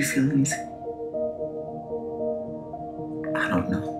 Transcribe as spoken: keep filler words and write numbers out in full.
your feelings. I don't know.